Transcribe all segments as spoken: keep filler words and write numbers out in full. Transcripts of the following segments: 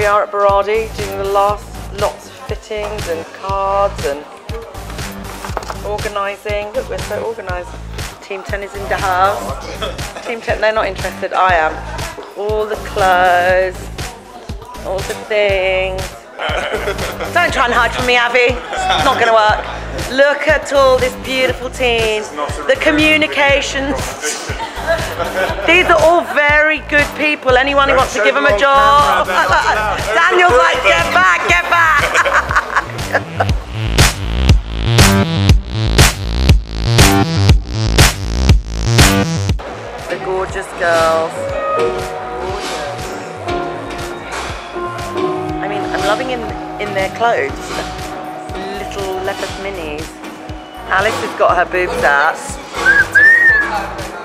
we are at Berardi doing the last lots of fittings and cards and organising. Look, we're so organised. Team ten is in the house. Team ten, they're not interested, I am. All the clothes, all the things. Don't try and hide from me, Abby. It's not going to work. Look at all this beautiful team. The communications. These are all very good people. Anyone who wants to give them a job. Daniel's like, get back, get back. The gorgeous girls. I mean, I'm loving in, in their clothes. Little leopard minis. Alice has got her boobs out.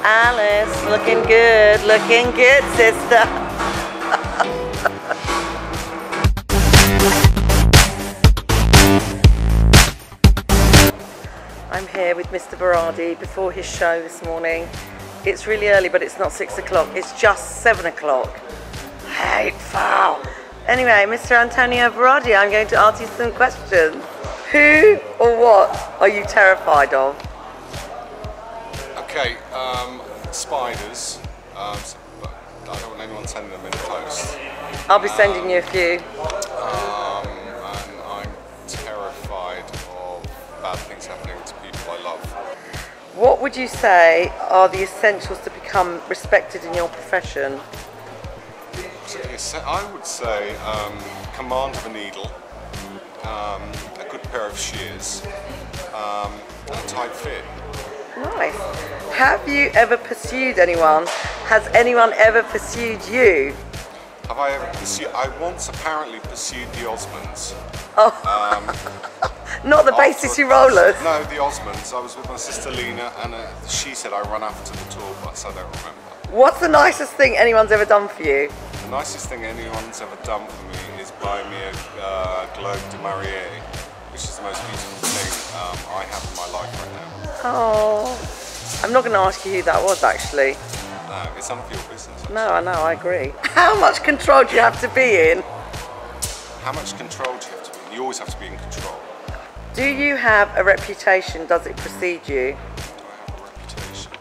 Alice, looking good, looking good, sister. I'm here with Mister Berardi before his show this morning. It's really early, but it's not six o'clock. It's just seven o'clock. Hateful. Anyway, Mister Antonio Berardi, I'm going to ask you some questions. Who or what are you terrified of? Okay, um, spiders, um, I don't want anyone sending them in post. I'll be um, sending you a few. Um, and I'm terrified of bad things happening to people I love. What would you say are the essentials to become respected in your profession? I would say um, command of a needle, um, a good pair of shears, um, and a tight fit. Nice. Have you ever pursued anyone? Has anyone ever pursued you? Have I ever pursued? I once apparently pursued the Osmonds. Oh. Um, Not the Bassy Rollers? No, the Osmonds. I was with my sister Lena and uh, she said I ran after the tour bus. I don't remember. What's the nicest thing anyone's ever done for you? The nicest thing anyone's ever done for me is buy me a uh, Globe de Marie, which is the most beautiful thing um, I have in my life right now. Oh, I'm not going to ask you who that was actually. No, it's none of your business. Actually. No, I know, I agree. How much control do you have to be in? How much control do you have to be in? You always have to be in control. Do you have a reputation? Does it precede you? Do I have a reputation?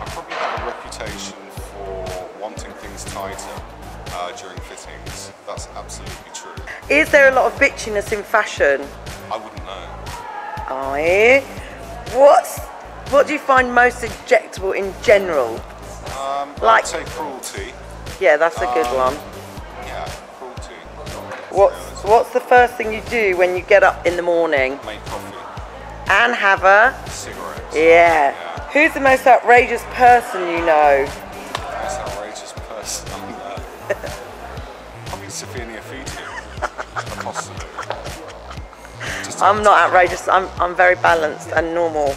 I probably have a reputation for wanting things tighter uh, during fittings. That's absolutely true. Is there a lot of bitchiness in fashion? I wouldn't know. Aye. What's, what do you find most objectable in general? Um, like, I'd say cruelty. Yeah, that's a good um, one. Yeah, cruelty. What's, what's the first thing you do when you get up in the morning? Make coffee. And have a? Cigarette. Yeah. yeah. Who's the most outrageous person you know? The most outrageous person I know? Probably Sophia Neophitou. Possibly. I'm not outrageous, I'm, I'm very balanced and normal.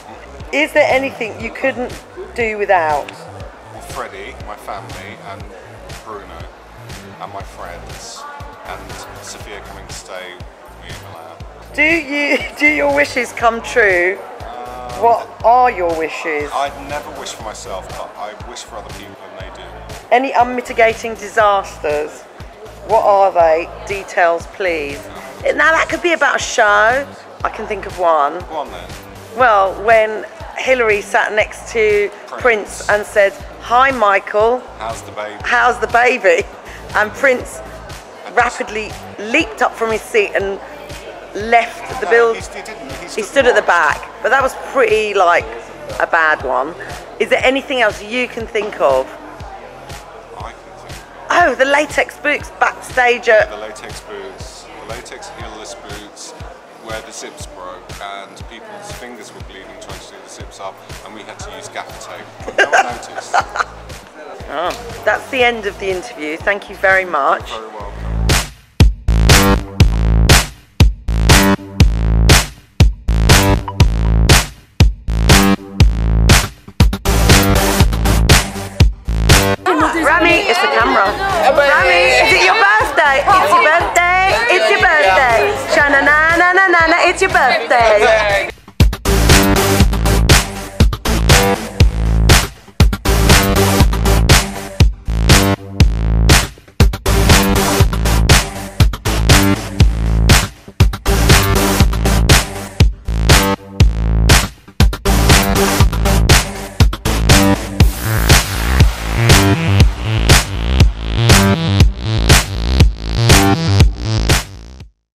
Is there anything you couldn't do without? Well, Freddie, my family, and Bruno, and my friends, and Sophia coming to stay with me in Milan. Do you, do your wishes come true? Um, what are your wishes? I'd never wish for myself, but I wish for other people and they do. Any unmitigating disasters? What are they? Details, please. Now that could be about a show. I can think of one. Go on then. Well, when Hillary sat next to Prince. Prince and said, "Hi, Michael. How's the baby? How's the baby?" And Prince rapidly leaped up from his seat and left the no, building. He, didn't. he stood, he stood at the back. But that was pretty like a bad one. Is there anything else you can think of? I can think of. Oh, the latex boots backstage at. Yeah, the latex boots. Latex heelless boots where the zips broke and people's fingers were bleeding trying to do the zips up and we had to use gaffer tape. No one noticed. Oh, that's the end of the interview. Thank you very much. You're very welcome. Rami, it's the camera. Rami, is it your birthday? It's your birthday. It's your birthday. Sha-na-na-na-na-na, it's your birthday.